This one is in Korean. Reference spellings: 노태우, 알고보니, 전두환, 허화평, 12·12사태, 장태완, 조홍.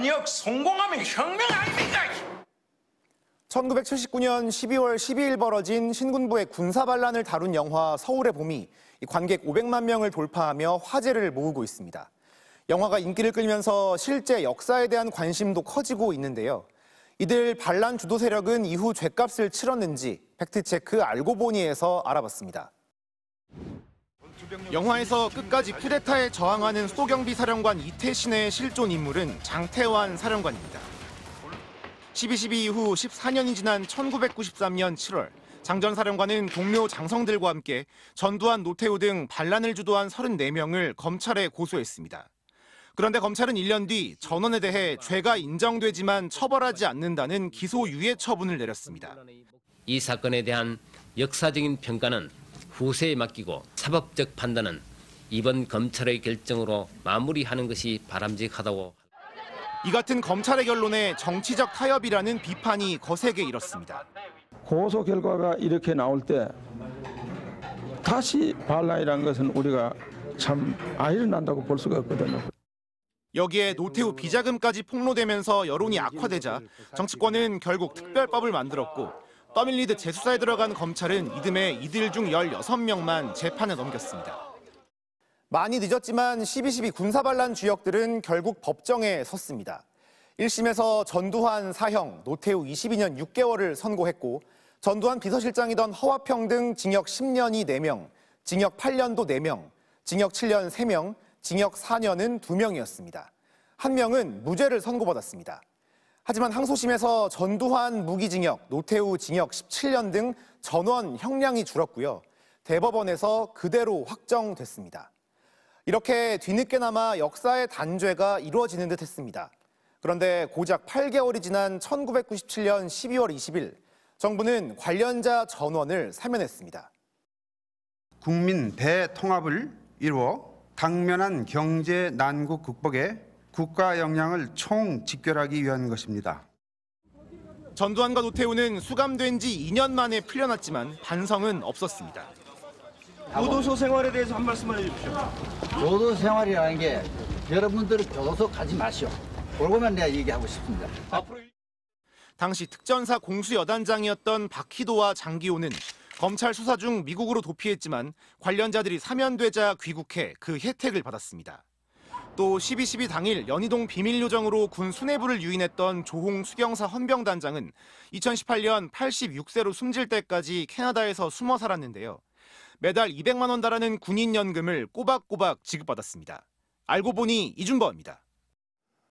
반역 성공하면 혁명 아닙니까? 1979년 12월 12일 벌어진 신군부의 군사반란을 다룬 영화 서울의 봄이 관객 500만 명을 돌파하며 화제를 모으고 있습니다. 영화가 인기를 끌면서 실제 역사에 대한 관심도 커지고 있는데요. 이들 반란 주도 세력은 이후 죗값을 치렀는지 팩트체크 알고보니에서 알아봤습니다. 영화에서 끝까지 쿠데타에 저항하는 수도경비 사령관 이태신의 실존 인물은 장태완 사령관입니다. 12.12 이후 14년이 지난 1993년 7월, 장 전 사령관은 동료 장성들과 함께 전두환, 노태우 등 반란을 주도한 34명을 검찰에 고소했습니다. 그런데 검찰은 1년 뒤 전원에 대해 죄가 인정되지만 처벌하지 않는다는 기소유예 처분을 내렸습니다. 이 사건에 대한 역사적인 평가는 후세에 맡기고 사법적 판단은 이번 검찰의 결정으로 마무리하는 것이 바람직하다고. 이 같은 검찰의 결론에 정치적 타협이라는 비판이 거세게 일었습니다. 고소 결과가 이렇게 나올 때 다시 반란이라는 것은 우리가 참 아이를 낳는다고 볼 수가 없거든요. 여기에 노태우 비자금까지 폭로되면서 여론이 악화되자 정치권은 결국 특별법을 만들었고 떠밀리듯 재수사에 들어간 검찰은 이듬해 이들 중 16명만 재판에 넘겼습니다. 많이 늦었지만 12.12 군사반란 주역들은 결국 법정에 섰습니다. 1심에서 전두환 사형, 노태우 22년 6개월을 선고했고 전두환 비서실장이던 허화평 등 징역 10년이 4명, 징역 8년도 4명, 징역 7년 3명, 징역 4년은 2명이었습니다. 1명은 무죄를 선고받았습니다. 하지만 항소심에서 전두환 무기징역, 노태우 징역 17년 등 전원 형량이 줄었고요. 대법원에서 그대로 확정됐습니다. 이렇게 뒤늦게나마 역사의 단죄가 이루어지는 듯 했습니다. 그런데 고작 8개월이 지난 1997년 12월 20일, 정부는 관련자 전원을 사면했습니다. 국민 대통합을 이루어 당면한 경제 난국 극복에 국가 역량을 총집결하기 위한 것입니다. 전두환과 노태우는 수감된 지 2년 만에 풀려났지만 반성은 없었습니다. 교도소 생활에 대해서 한 말씀만 해주십시오. 교도소 생활이라는 게 여러분들은 교도소 가지 마시오. 그러고만 내가 얘기하고 싶습니다. 당시 특전사 공수여단장이었던 박희도와 장기호는 검찰 수사 중 미국으로 도피했지만 관련자들이 사면되자 귀국해 그 혜택을 받았습니다. 또 12.12 당일 연희동 비밀요정으로 군 수뇌부를 유인했던 조홍 수경사 헌병단장은 2018년 86세로 숨질 때까지 캐나다에서 숨어 살았는데요. 매달 200만 원 달하는 군인연금을 꼬박꼬박 지급받았습니다. 알고 보니 이준버입니다.